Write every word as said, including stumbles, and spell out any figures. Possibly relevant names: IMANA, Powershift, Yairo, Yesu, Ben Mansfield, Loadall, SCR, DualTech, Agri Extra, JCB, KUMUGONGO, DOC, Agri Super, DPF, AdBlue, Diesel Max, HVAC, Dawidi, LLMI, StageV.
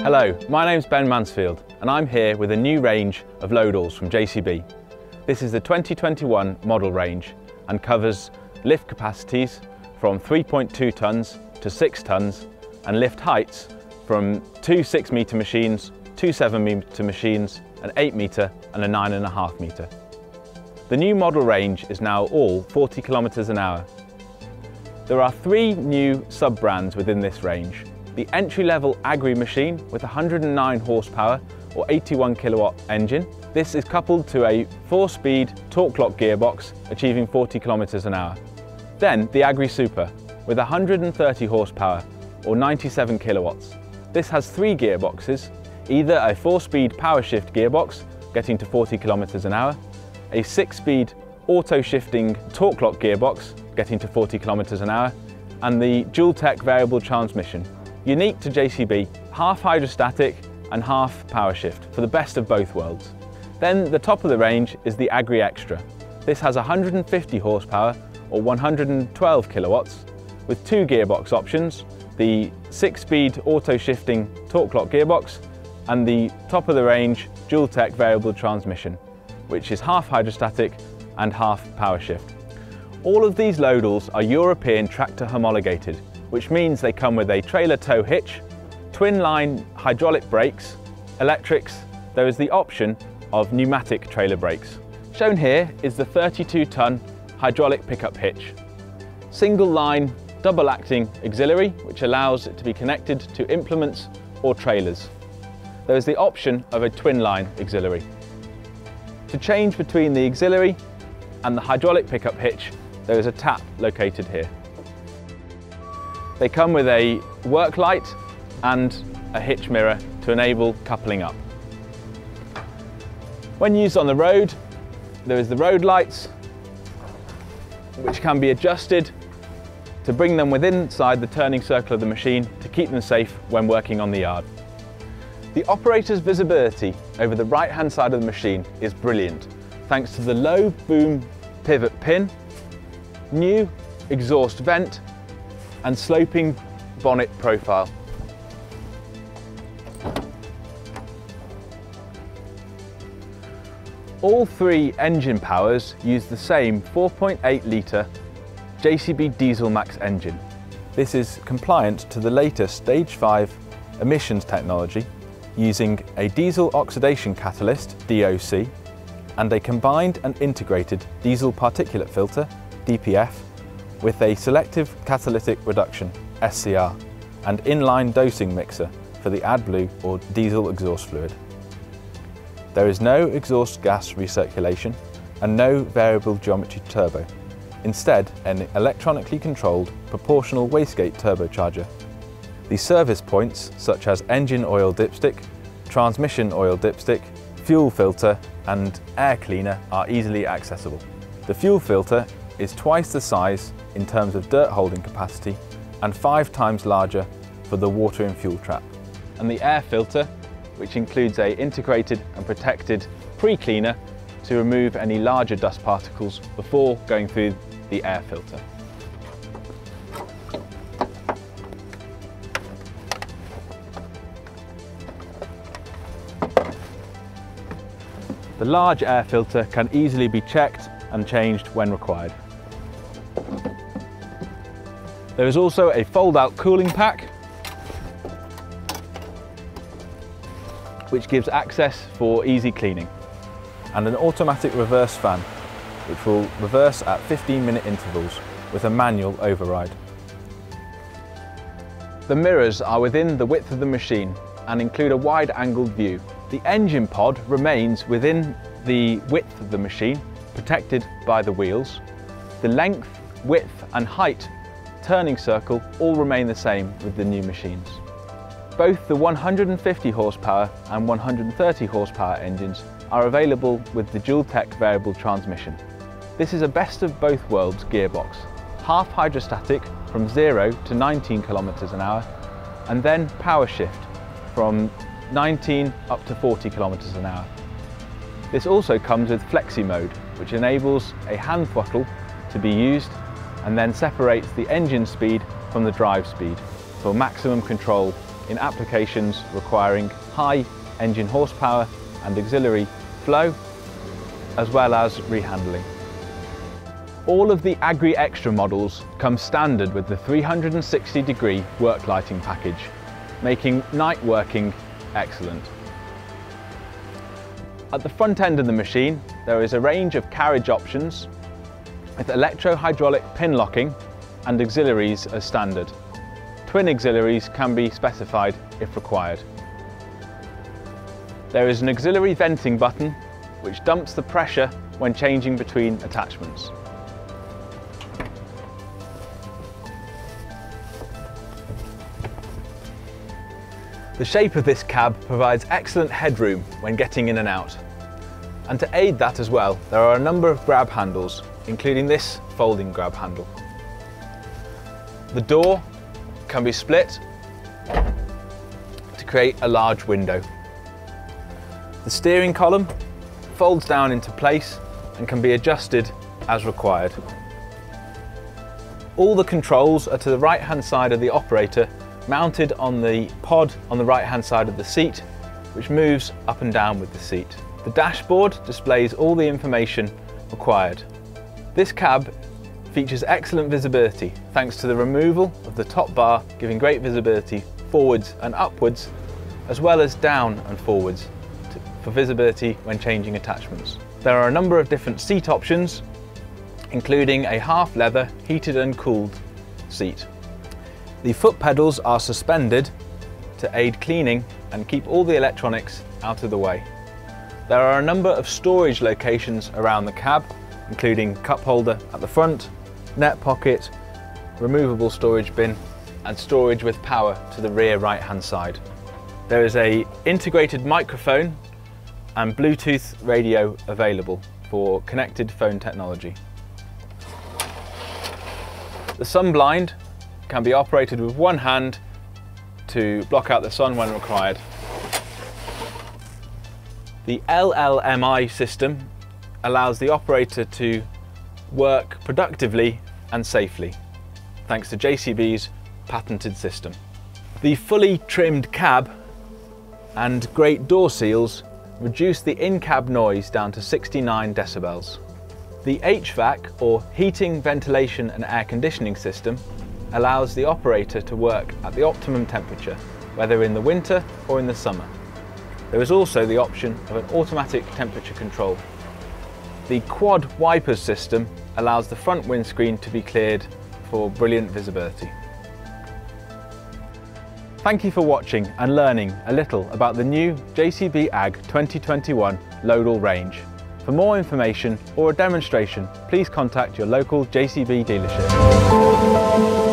Hello, my name's Ben Mansfield and I'm here with a new range of loadalls from J C B. This is the twenty twenty-one model range and covers lift capacities from three point two tonnes to six tonnes and lift heights from two six metre machines, two seven metre machines, an eight metre and a nine point five metre. The new model range is now all forty kilometres an hour. There are three new sub-brands within this range. The entry-level Agri machine with one hundred and nine horsepower or eighty-one kilowatt engine. This is coupled to a four-speed torque lock gearbox achieving forty kilometres an hour. Then the Agri Super with one hundred and thirty horsepower or ninety-seven kilowatts. This has three gearboxes, either a four-speed power shift gearbox getting to forty kilometres an hour, a six-speed auto-shifting torque lock gearbox getting to forty kilometres an hour, and the DualTech variable transmission. Unique to J C B, half hydrostatic and half power shift for the best of both worlds. Then the top of the range is the Agri Extra. This has one hundred and fifty horsepower or one hundred and twelve kilowatts with two gearbox options, the six-speed auto-shifting torque lock gearbox and the top of the range DualTech variable transmission, which is half hydrostatic and half power shift. All of these loadalls are European tractor homologated, which means they come with a trailer tow hitch, twin line hydraulic brakes, electrics. There is the option of pneumatic trailer brakes. Shown here is the thirty-two tonne hydraulic pickup hitch. Single line double acting auxiliary, which allows it to be connected to implements or trailers. There is the option of a twin line auxiliary. To change between the auxiliary and the hydraulic pickup hitch, there is a tap located here. They come with a work light and a hitch mirror to enable coupling up. When used on the road, there is the road lights, which can be adjusted to bring them within inside the turning circle of the machine to keep them safe when working on the yard. The operator's visibility over the right-hand side of the machine is brilliant, thanks to the low boom pivot pin, new exhaust vent, and sloping bonnet profile. All three engine powers use the same four point eight litre J C B Diesel Max engine. This is compliant to the latest stage five emissions technology using a diesel oxidation catalyst, D O C, and a combined and integrated diesel particulate filter, D P F, with a selective catalytic reduction, S C R, and inline dosing mixer for the AdBlue or diesel exhaust fluid. There is no exhaust gas recirculation and no variable geometry turbo. Instead, an electronically controlled proportional wastegate turbocharger. The service points, such as engine oil dipstick, transmission oil dipstick, fuel filter, and air cleaner, are easily accessible. The fuel filter is twice the size in terms of dirt holding capacity and five times larger for the water and fuel trap. And the air filter, which includes a integrated and protected pre-cleaner to remove any larger dust particles before going through the air filter. The large air filter can easily be checked and changed when required. There is also a fold-out cooling pack, which gives access for easy cleaning, and an automatic reverse fan, which will reverse at fifteen minute intervals with a manual override. The mirrors are within the width of the machine and include a wide-angled view. The engine pod remains within the width of the machine, protected by the wheels. The length, width, and height turning circle all remain the same with the new machines. Both the one hundred and fifty horsepower and one hundred and thirty horsepower engines are available with the DualTech variable transmission. This is a best of both worlds gearbox, half hydrostatic from zero to nineteen kilometres an hour, and then power shift from nineteen up to forty kilometers an hour. This also comes with flexi mode, which enables a hand throttle to be used and then separates the engine speed from the drive speed for maximum control in applications requiring high engine horsepower and auxiliary flow, as well as rehandling. All of the Agri Extra models come standard with the three hundred sixty degree work lighting package, making night working excellent. At the front end of the machine, there is a range of carriage options with electro-hydraulic pin locking and auxiliaries as standard. Twin auxiliaries can be specified if required. There is an auxiliary venting button which dumps the pressure when changing between attachments. The shape of this cab provides excellent headroom when getting in and out. And to aid that as well, there are a number of grab handles, including this folding grab handle. The door can be split to create a large window. The steering column folds down into place and can be adjusted as required. All the controls are to the right-hand side of the operator, mounted on the pod on the right-hand side of the seat, which moves up and down with the seat. The dashboard displays all the information required. This cab features excellent visibility thanks to the removal of the top bar, giving great visibility forwards and upwards, as well as down and forwards to, for visibility when changing attachments. There are a number of different seat options, including a half leather heated and cooled seat. The foot pedals are suspended to aid cleaning and keep all the electronics out of the way. There are a number of storage locations around the cab, including cup holder at the front, net pocket, removable storage bin, and storage with power to the rear right-hand side. There is an integrated microphone and Bluetooth radio available for connected phone technology. The sun blind can be operated with one hand to block out the sun when required. The L L M I system allows the operator to work productively and safely, thanks to J C B's patented system. The fully trimmed cab and great door seals reduce the in-cab noise down to sixty-nine decibels. The H V A C, or heating, ventilation and air conditioning system, allows the operator to work at the optimum temperature, whether in the winter or in the summer. There is also the option of an automatic temperature control. The quad wipers system allows the front windscreen to be cleared for brilliant visibility. Thank you for watching and learning a little about the new J C B Ag twenty twenty-one Loadal range. For more information or a demonstration, please contact your local J C B dealership.